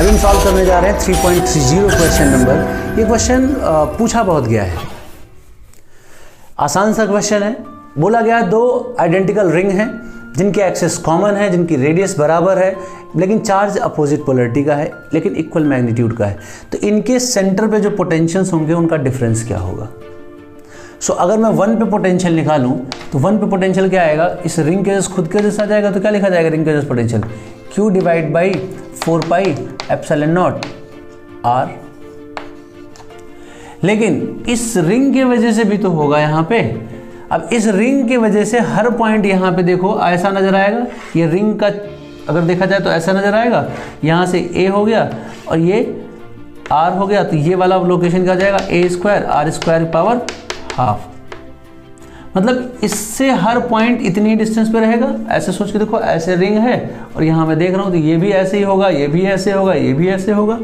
अभी हम सॉल्व करने जा रहे हैं 3.30 क्वेश्चन नंबर। ये क्वेश्चन पूछा बहुत गया है, आसान सा क्वेश्चन है। बोला गया दो आइडेंटिकल रिंग हैं जिनके एक्सेस कॉमन है, जिनकी रेडियस बराबर है, लेकिन चार्ज अपोजिट पोलरिटी का है, लेकिन इक्वल मैग्नीट्यूड का है, तो इनके सेंटर पे जो पोटेंशियल्स होंगे उनका डिफरेंस क्या होगा। सो अगर मैं 1 पे पोटेंशियल निकालूं तो 1 पे पोटेंशियल क्या आएगा, इस रिंग के जैसे खुद के जैसा जाएगा, तो क्या लिखा जाएगा रिंग के जैसे पोटेंशियल Q/4πε0R। लेकिन इस रिंग के वजह से भी तो होगा यहाँ पे। अब इस रिंग की वजह से हर पॉइंट यहाँ पे देखो ऐसा नज़र आएगा, ये रिंग का अगर देखा जाए तो ऐसा नज़र आएगा, यहाँ से A हो गया और ये R हो गया, तो ये वाला लोकेशन क्या जाएगा A²R²⁴ मतलब इससे हर पॉइंट इतनी डिस्टेंस पे रहेगा। ऐसे सोच के देखो, ऐसे रिंग है और यहाँ मैं देख रहा हूँ तो ये भी ऐसे ही होगा, ये भी ऐसे होगा, ये भी ऐसे होगा।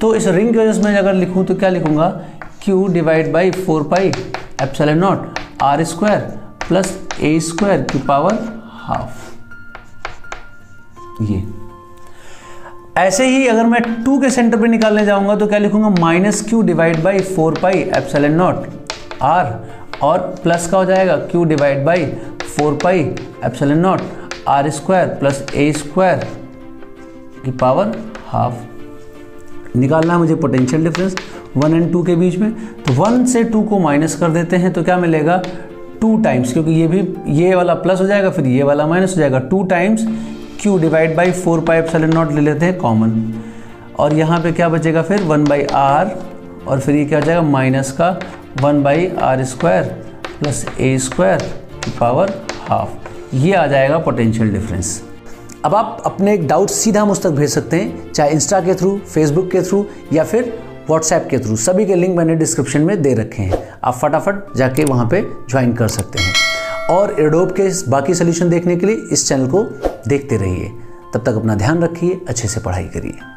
तो इस रिंग की वजह से मैं अगर लिखूँ तो क्या लिखूँगा Q/4πε0R²+A²⁴ ये। ऐसे ही अगर मैं 2 के सेंटर पे निकालने जाऊँगा तो क्या लिखूँगा -Q/4πε0R और प्लस का हो जाएगा Q/4πε0R²+A²⁴ निकालना है मुझे पोटेंशियल डिफरेंस 1 एंड 2 के बीच में, तो 1 से 2 को माइनस कर देते हैं तो क्या मिलेगा 2 टाइम्स, क्योंकि ये भी ये वाला प्लस हो जाएगा फिर ये वाला माइनस हो जाएगा, 2 टाइम्स Q/4πε0 ले लेते हैं कॉमन, और यहाँ पे क्या बचेगा फिर 1/R और फिर ये क्या हो जाएगा माइनस का 1/R²+A²⁴ ये आ जाएगा पोटेंशियल डिफरेंस। अब आप अपने एक डाउट सीधा मुझ तक भेज सकते हैं, चाहे इंस्टा के थ्रू, फेसबुक के थ्रू या फिर व्हाट्सएप के थ्रू। सभी के लिंक मैंने डिस्क्रिप्शन में दे रखे हैं, आप फटाफट जाके वहाँ पे ज्वाइन कर सकते हैं। और एडोब के बाकी सोल्यूशन देखने के लिए इस चैनल को देखते रहिए। तब तक अपना ध्यान रखिए, अच्छे से पढ़ाई करिए।